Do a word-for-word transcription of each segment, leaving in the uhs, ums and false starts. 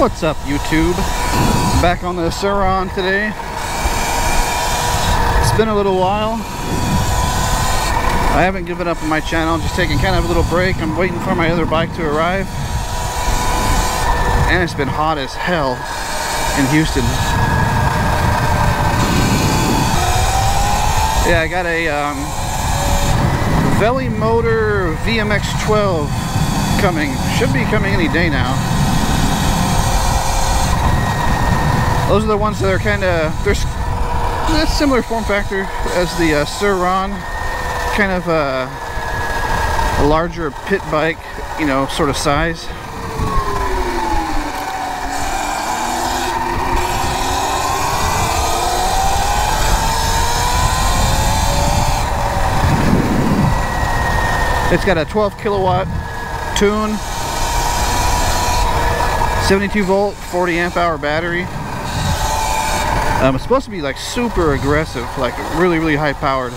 What's up, YouTube? Back on the Sur-Ron today. It's been a little while. I haven't given up on my channel, just taking kind of a little break. I'm waiting for my other bike to arrive. And it's been hot as hell in Houston. Yeah, I got a um, Velimotor V M X twelve coming. Should be coming any day now. Those are the ones that are kind of, they're a similar form factor as the uh, Sur-Ron, kind of uh, a larger pit bike, you know, sort of size. It's got a twelve kilowatt tune, seventy-two volt, forty amp hour battery. Um, it's supposed to be like super aggressive, like really, really high powered.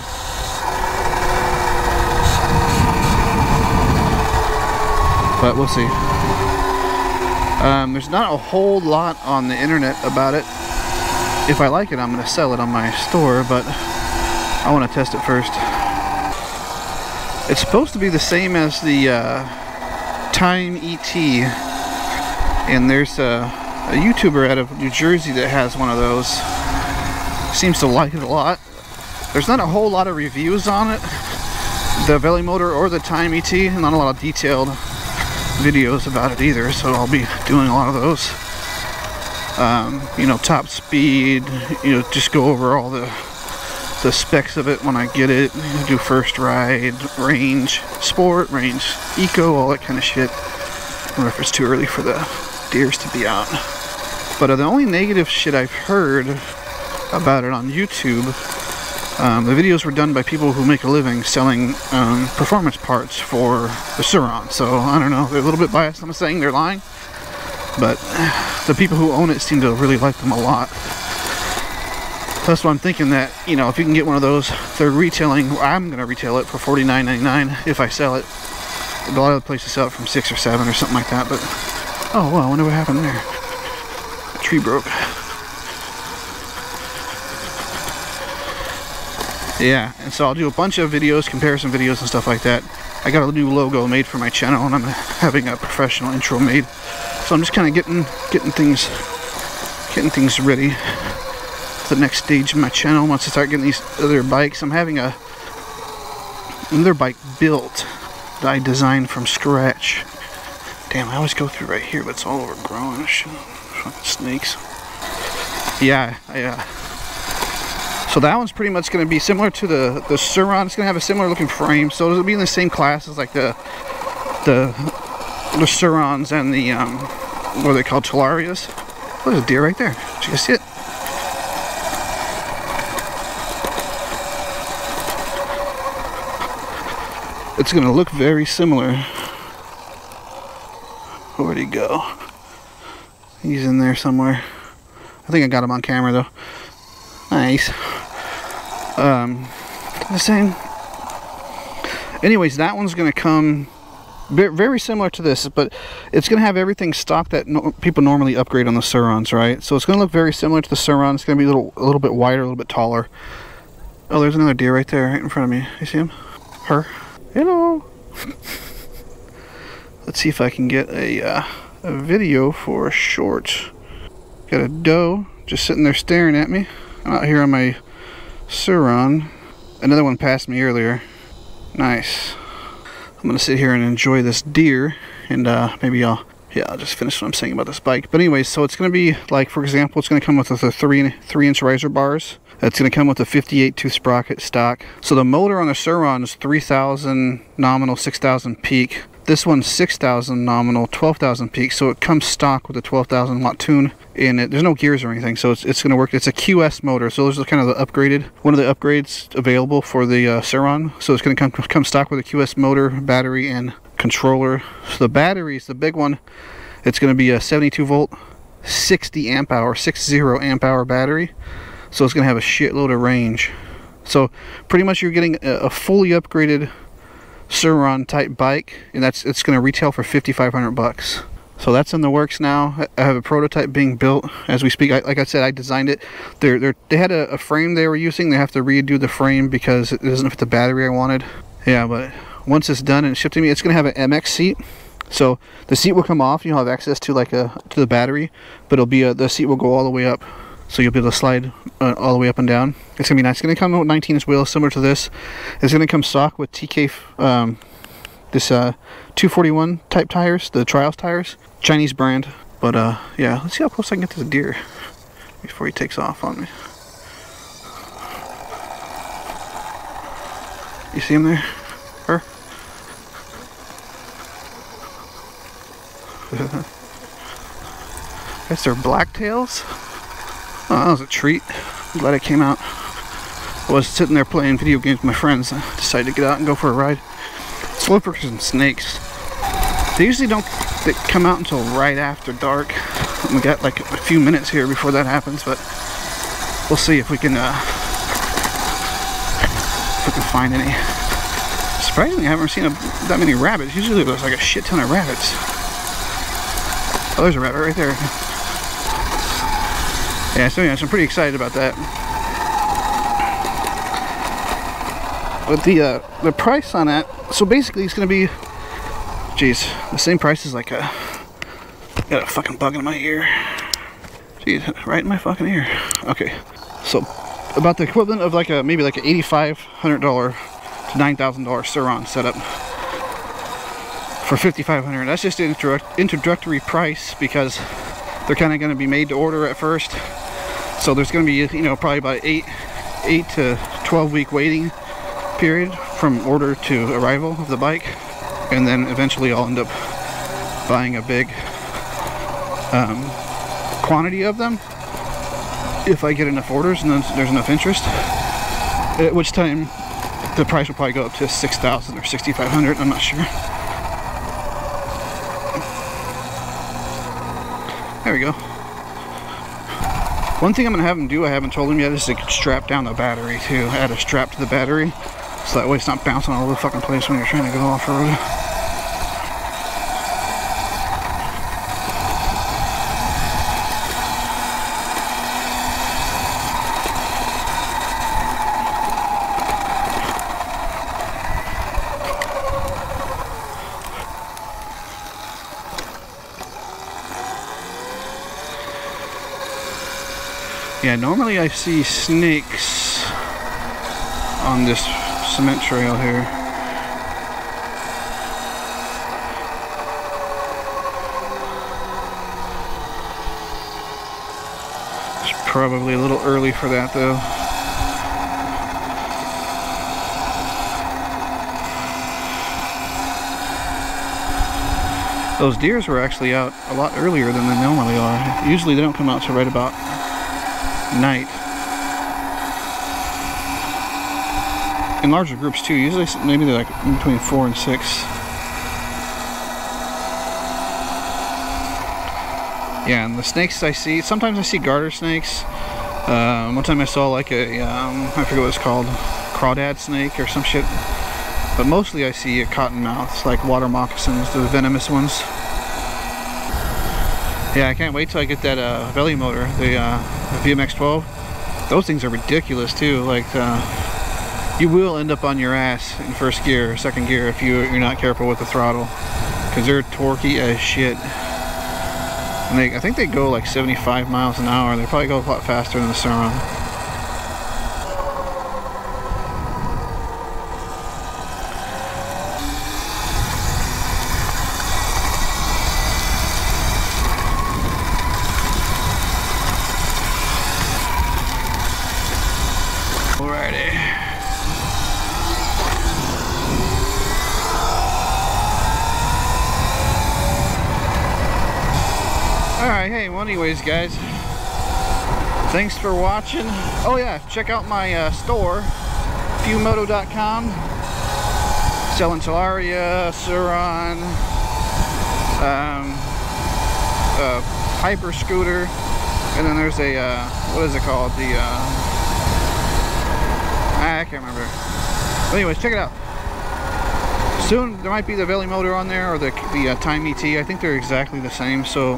But we'll see. Um, there's not a whole lot on the internet about it. If I like it, I'm gonna sell it on my store, but I wanna test it first. It's supposed to be the same as the uh, Tyme E T. And there's a uh, a YouTuber out of New Jersey that has one of those. Seems to like it a lot. There's not a whole lot of reviews on it, the Velimotor or the Tyme E T, and not a lot of detailed videos about it either, so I'll be doing a lot of those. Um, you know, top speed, you know, just go over all the the specs of it when I get it. Do first ride, range, sport, range, eco, all that kind of shit. I don't know if it's too early for the deers to be out. But uh, the only negative shit I've heard about it on YouTube, um, the videos were done by people who make a living selling um, performance parts for the Sur-Ron. So I don't know, they're a little bit biased. I'm saying they're lying, but the people who own it seem to really like them a lot. That's why I'm thinking that, you know, if you can get one of those, they're retailing. I'm gonna retail it for forty-nine ninety-nine if I sell it. A lot of the places sell it from six or seven or something like that, but. Oh, well, I wonder what happened there. The tree broke. Yeah, and so I'll do a bunch of videos, comparison videos and stuff like that. I got a new logo made for my channel, and I'm having a professional intro made. So I'm just kind of getting getting things getting things ready for the next stage of my channel. Once I start getting these other bikes, I'm having a another bike built that I designed from scratch. Damn, I always go through right here, but it's all overgrown. Shit, fucking snakes. Yeah, yeah. So that one's pretty much going to be similar to the the Sur-Ron. It's going to have a similar looking frame, so it'll be in the same class as like the the the Sur-Rons and the um, what are they called, Talarias? Oh, there's a deer right there. Did you guys see it? It's going to look very similar. Where'd he go? He's in there somewhere. I think I got him on camera though. Nice. Um, the same. Anyways, that one's gonna come very similar to this, but it's gonna have everything stock that no people normally upgrade on the Sur-Rons, right? So it's gonna look very similar to the Sur-Ron. It's gonna be a little, a little bit wider, a little bit taller. Oh, there's another deer right there, right in front of me. You see him? Her. Hello. Let's see if I can get a, uh, a video for a short. Got a doe just sitting there staring at me. I'm out here on my Sur-Ron. Another one passed me earlier. Nice. I'm gonna sit here and enjoy this deer, and uh, maybe I'll yeah I'll just finish what I'm saying about this bike. But anyways, so it's gonna be like, for example, it's gonna come with the three three inch riser bars. It's gonna come with a fifty-eight tooth sprocket stock. So the motor on the Sur-Ron is three thousand nominal, six thousand peak. This one's six thousand nominal, twelve thousand peak, so it comes stock with a twelve thousand watt tune in it. There's no gears or anything, so it's, it's going to work. It's a Q S motor, so those are kind of the upgraded, one of the upgrades available for the uh, Sur-Ron. So it's going to come, come stock with a Q S motor, battery, and controller. So the battery is the big one. It's going to be a seventy-two volt, sixty amp hour, sixty amp hour battery. So it's going to have a shitload of range. So pretty much you're getting a, a fully upgraded Sur-Ron type bike, and that's it's going to retail for fifty-five hundred bucks. So that's in the works now. I have a prototype being built as we speak. I, like I said, I designed it. They're, they're, they had a, a frame they were using. They have to redo the frame because it doesn't fit the battery I wanted. Yeah, but once it's done and shipped to me, it's going to have an M X seat. So the seat will come off. You'll have access to like a to the battery, but it'll be a, the seat will go all the way up. So you'll be able to slide uh, all the way up and down. It's going to be nice. It's going to come with nineteen inch wheels similar to this. It's going to come stock with T K... Um, This uh, two forty-one type tires, the Trials tires, Chinese brand. But uh, yeah, let's see how close I can get this deer before he takes off on me. You see him there? Her? I guess they're blacktails. Oh, that was a treat. I'm glad it came out. I was sitting there playing video games with my friends. I decided to get out and go for a ride. Slopers and snakes, they usually don't they come out until right after dark. We got like a few minutes here before that happens, but we'll see if we can uh, if we can find any. Surprisingly, I haven't seen a, that many rabbits. Usually there's like a shit ton of rabbits. Oh, there's a rabbit right there. Yeah, so yeah, so I'm pretty excited about that. But the uh, the price on that, so basically it's gonna be, jeez, the same price as like a, got a fucking bug in my ear, jeez, right in my fucking ear. Okay, so about the equivalent of like a maybe like an eighty-five hundred dollar to nine thousand dollar Sur-Ron setup for fifty-five hundred dollars. That's just the introduct introductory price because they're kind of going to be made to order at first. So there's going to be, you know, probably about eight eight to twelve week waiting period from order to arrival of the bike, and then eventually I'll end up buying a big um, quantity of them if I get enough orders and then there's enough interest, at which time the price will probably go up to six thousand dollars or sixty-five hundred dollars, I'm not sure. There we go. One thing I'm going to have them do, I haven't told them yet, is to strap down the battery too, add a strap to the battery. So that way it's not bouncing all over the fucking place when you're trying to go off-road. Yeah, normally I see snakes on this cement trail here. It's probably a little early for that though. Those deers were actually out a lot earlier than they normally are. Usually they don't come out till right about night. In larger groups too, usually maybe they're like between four and six. Yeah, and the snakes I see, sometimes I see garter snakes. Um, one time I saw like a, um, I forget what it's called, crawdad snake or some shit. But mostly I see a cottonmouths, like water moccasins, the venomous ones. Yeah, I can't wait till I get that uh, Velimotor, the, uh, the V M X twelve. Those things are ridiculous too, like uh, you will end up on your ass in first gear or second gear if you, you're not careful with the throttle, because they're torquey as shit. And they, I think they go like seventy-five miles an hour. They probably go a lot faster than the Sur-Ron. Hey, well anyways guys, thanks for watching. Oh yeah, check out my uh, store, FewMoto dot com, selling Talaria, Sur-Ron, um, uh, Hyper Scooter, and then there's a, uh, what is it called, the, uh, I can't remember. But anyways, check it out. soon there might be the Velimotor on there, or the, the uh, Tyme E T. I think they're exactly the same, so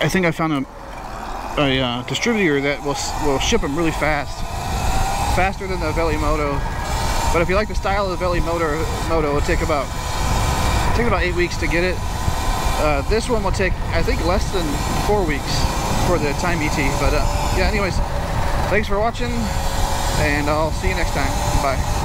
I think I found a, a uh, distributor that will, will ship them really fast, faster than the Velimoto. But if you like the style of the Velimotor, moto, it'll take about, it'll take about eight weeks to get it. Uh, this one will take, I think, less than four weeks for the Tyme E T. But uh, yeah, anyways, thanks for watching, and I'll see you next time. Bye.